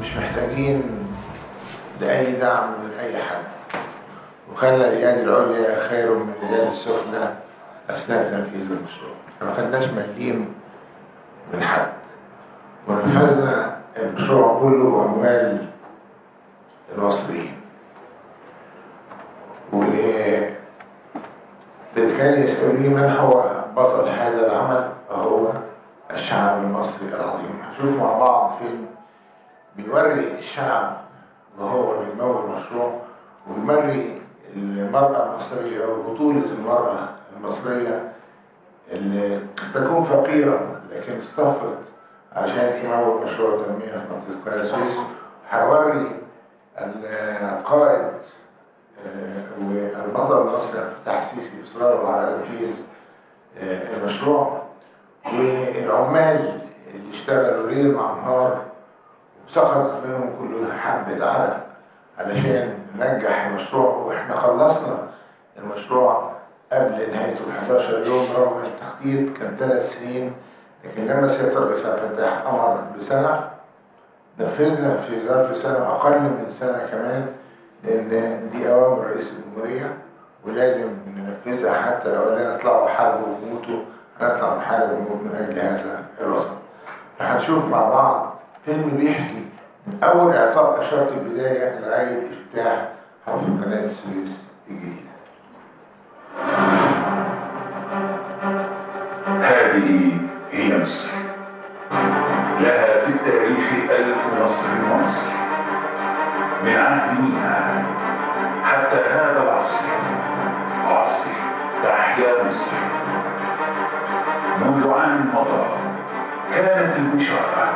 مش محتاجين لأي دعم من أي حد، وكان اليد العليا خير من اليد السفلى أثناء تنفيذ المشروع. ما خدناش مليم من حد، ونفذنا المشروع كله بأموال المصريين. واللي كان يسألني من هو بطل هذا العمل، فهو الشعب المصري العظيم. هنشوف مع بعض فيلم بنوري الشعب وهو بيمول مشروع، وبنوري المرأة المصرية وبطولة المرأة المصرية اللي تكون فقيرة لكن اصطفت عشان تمول مشروع تنمية في منطقة قناة السويس. هوري القائد والبطل المصري عبد الفتاح السيسي إصراره على تنفيذ المشروع، والعمال اللي اشتغلوا ليل مع نهار وسقطت منهم كل حبة عرق علشان ننجح المشروع. واحنا خلصنا المشروع قبل نهايته ب 11 يوم، رغم ان التخطيط كان 3 سنين، لكن لما سيادة الرئيس عبد الفتاح امر بسنة نفذنا في ظرف سنة، اقل من سنة كمان، لان دي اوامر رئيس الجمهورية ولازم ننفذها. حتى لو قلنا اطلعوا حاربوا وموتوا هنطلع نحارب ونموت من اجل هذا الوطن. فهنشوف مع بعض فيلم بيحكي من اول اعطاء اشارة البداية لغاية افتتاح حفل قناة السويس الجديدة. هذه هي مصر، لها في التاريخ 1000 مصر من عهد مينا حتى هذا العصر، عصر تحيا مصر. منذ عام مضى كانت البشارة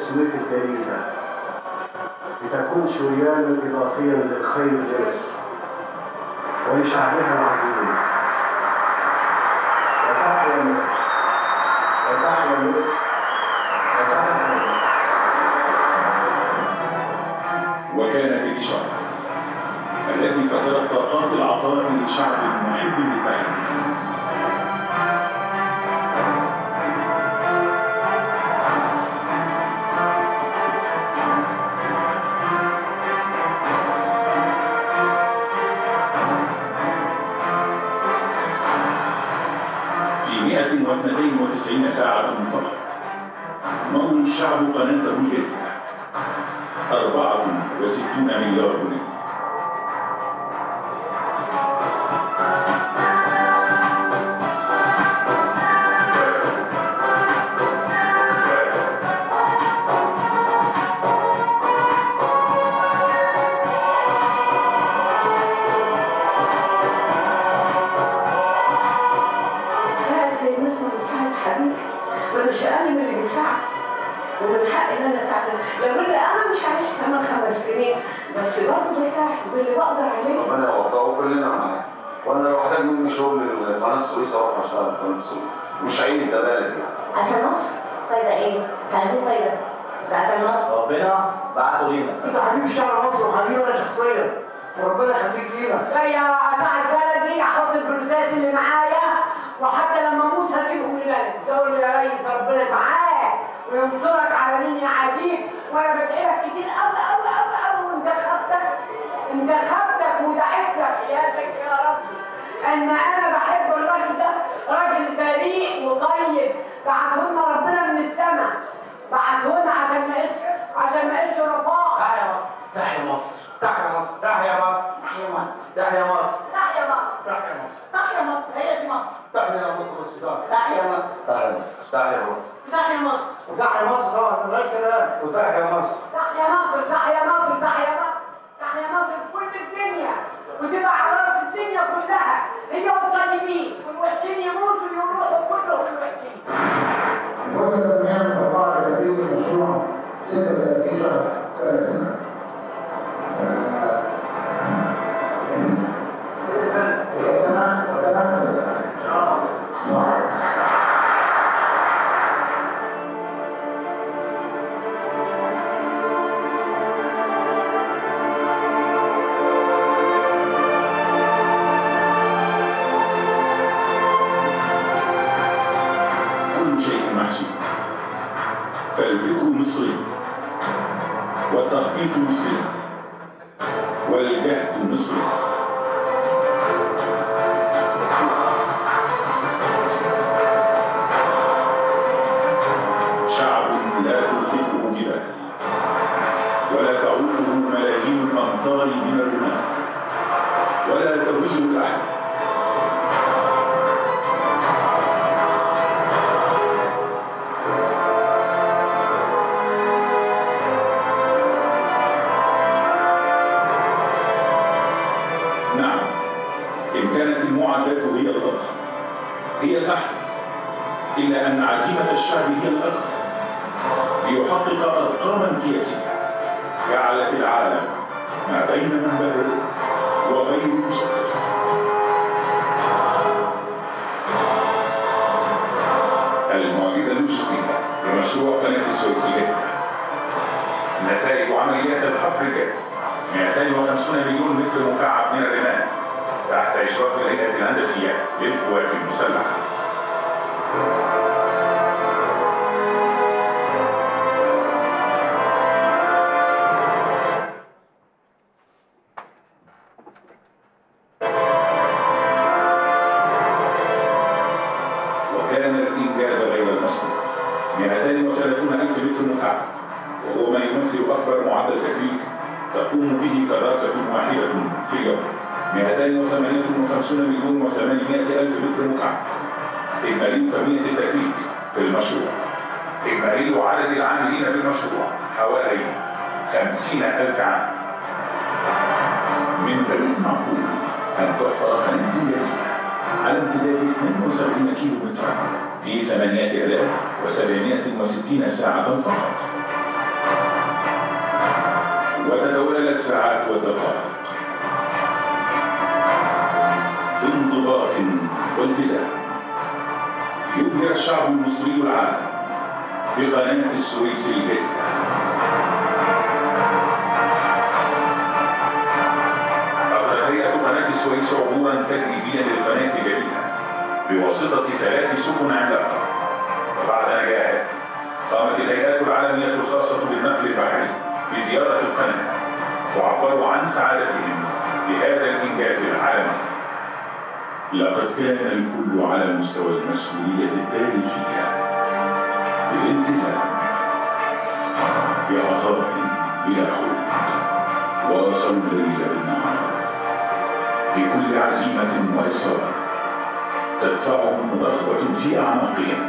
السويس الجديدة لتكون شريانا إضافيا للخير الجسر ولشعبها العظيم. وتحيا مصر، وتحيا مصر، وتحيا مصر. وكانت الإشارة التي فترت طاقات العطاء لشعب محب لبلده. في 192 ساعة فقط نضم الشعب قناته اليها 64 مليار جنيه. ساعد زي الناس ما بتساعد حبيبي، وانا مش اقل من اللي بيساعد، ومن حقي ان انا اساعده، لو قلنا انا مش هعيش كمان 5 سنين بس برضه بساعد باللي بقدر عليه. ربنا يوفقه كلنا معاه، وانا لو احتاج مني شغل لقناه السويس اروح اشتغل لقناه السويس، مش عيب ده بلد يعني. عشان مصر فايده ايه؟ فايده فايده؟ ده عشان مصر ربنا بعته لينا. انت حبيبي الشعب مصر وحبيبي انا شخصيا، وربنا يخليك لينا. جايه اساعد بلدي، احط الفلوسات اللي معايا، وحتى لما اموت هسيبهم لبلدي. اقول له يا ريس ربنا معاك وينصرك على مين يا عديد، وانا بدعيلك كتير قوي قوي قوي قوي، وانت خدتك ودعيت لك حياتك يا ربي. انا بحب الراجل ده، راجل بريء وطيب، بعته لنا ربنا من السماء، بعته لنا عشان نعيش رفاق. تحيا مصر، تحيا مصر، تحيا مصر، تحيا مصر، تحيا مصر، تحيا مصر، تحيا مصر، تحيا مصر، هي دي مصر. تحيا مصر هوسبيتال، تحيا مصر، تحيا مصر، تحيا مصر، تحيا مصر، وتحيا مصر طبعا مفيهاش كلام، وتحيا مصر، تحيا مصر، تحيا مصر، تحيا مصر، تحيا مصر كل الدنيا، وتبقى على راس الدنيا كلها هي والطيبين، والوحشين يموتوا ويروحوا كلهم الوحشين. وجدت مهام القطاع الذاتي المشروع 36 شهر. فالفكر مصري، والتخطيط مصري، والجهد مصري. شعب لا تلهفه جبال ولا تعوقه ملايين الامطار من الرمال ولا تهزه الاحداث، هي الأحدث، إلا أن عزيمة الشعب هي الأكبر ليحقق أرقاما قياسية جعلت العالم ما بين منبهر وغير مستقر. المعجزة اللوجستية لمشروع قناة السويس الجديدة، نتائج عمليات الحفر الجاف 250 مليون متر مكعب من الرمال تحت إشراف الهيئة الهندسية للقوات المسلحة. وكان الإنجاز غير المسبوق 230,000 متر مكعب، وهو ما يمثل أكبر معدل تكريك تقوم به كراكة واحدة في اليوم 258,800,000 متر مكعب. إجمالي كمية التكليف في المشروع، إجمالي عدد العاملين بالمشروع حوالي 50,000 عامل. من بعيد معقول أن تحفر قناة جديدة على امتداد 72 كيلو متر في 8,760 ساعة فقط، وتتوالى الساعات والدقائق بانضباط والتزام. يبهر الشعب المصري العالم بقناة السويس الجديدة. أقل السويس عبورا تجريبيا للقناة جديدة بواسطة 3 سفن عملاقة. وبعد نجاحه قامت الهيئات العالمية الخاصة بالنقل البحري بزيارة القناة وعبروا عن سعادتهم بهذا الإنجاز العالمي. لقد كان الكل على مستوى المسؤولية التاريخية بالالتزام بعطاء بلا خلود، واصلوا الليل بالنهار بكل عزيمة وإصرار تدفعهم رغبة في أعماقهم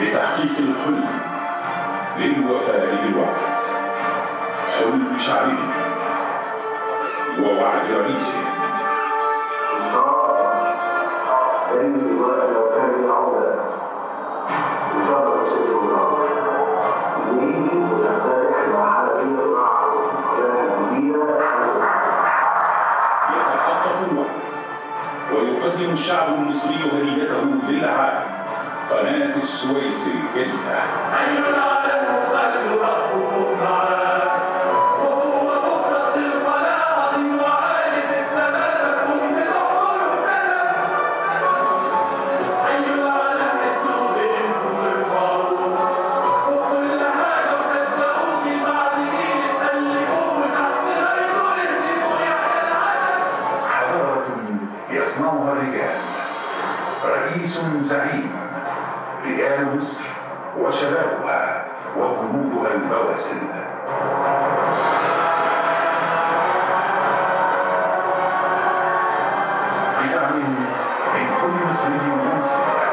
لتحقيق الحلم للوفاء بالوعد، حلم شعبهم ووعد رئيسهم. إن شاء الله تجد وقت لو كان العودة إن شاء الله تسلم الله ونيجي ونفتتح مرحلة مع جديدة يتحقق الوعد ويقدم الشعب المصري هديته للعالم قناة السويس الجديدة. أيها العالم خلوا رفوفهم معاك وهو فرصة القناة وعالم السماء بتحضر البلد. أيها العالم اسلوا بإنكم ترفعوا وكل حاجة وصدقوا في بعد حين سلموه تحت غيره اهدموا يا العالم. حضارة يصنعها الرجال، رئيس زعيم، رجال مصر وشبابها وجنودها البواسل. بدعم من كل مصري ومصرية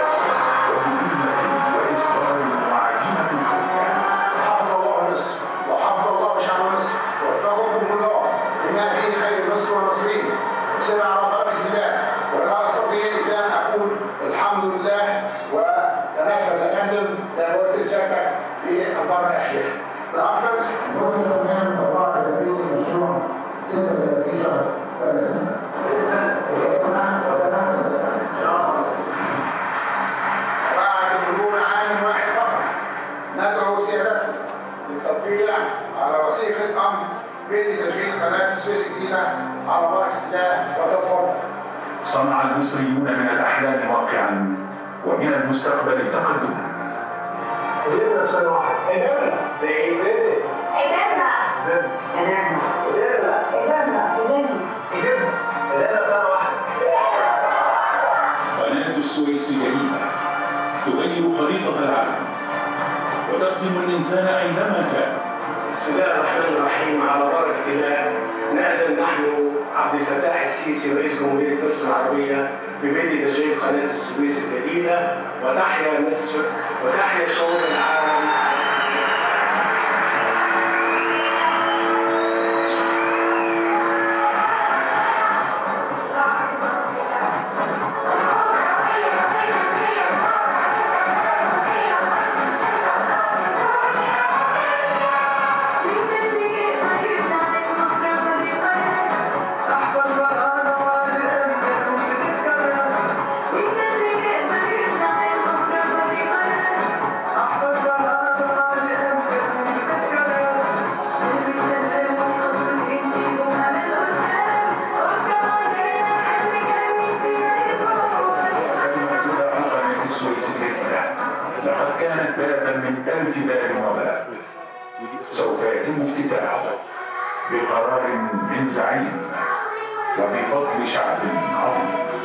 وبهمة وإصرار وعزيمة قوية حفظ الله مصر وحفظ الله شعب مصر ووفقكم الله لما فيه خير مصر والمصريين وسير على بركة الله. ولا أستطيع إلا أقول الحمد لله وتنفس يا فندم لأبوات رسالتك في أمطار الأحياء. تنفس وتنفس من الأمطار التي تنشرون 36 شهر ولا سنة ولا سنة وتنفس إن شاء الله. بعد مرور عام واحد فقط ندعو سيادتكم للتطبيع على وثيقة أمر بتشغيل قناة السويس الجديدة على بركة الله وتفضل. صنع المصريون من الأحلام واقعا ومن المستقبل تقدما. قناة السويس جديدة تغير خريطة العالم وتخدم الإنسان أينما كان. بسم الله الرحمن الرحيم. على بركة الله نأذن نحن عبد الفتاح السيسي رئيس جمهورية مصر العربية ببدء تشغيل قناة السويس الجديدة. وتحيا مصر وتحيا شعوب العالم. لقد كانت بلدا من 1000 باب وباب سوف يتم افتتاحه بقرار من زعيم وبفضل شعب عظيم.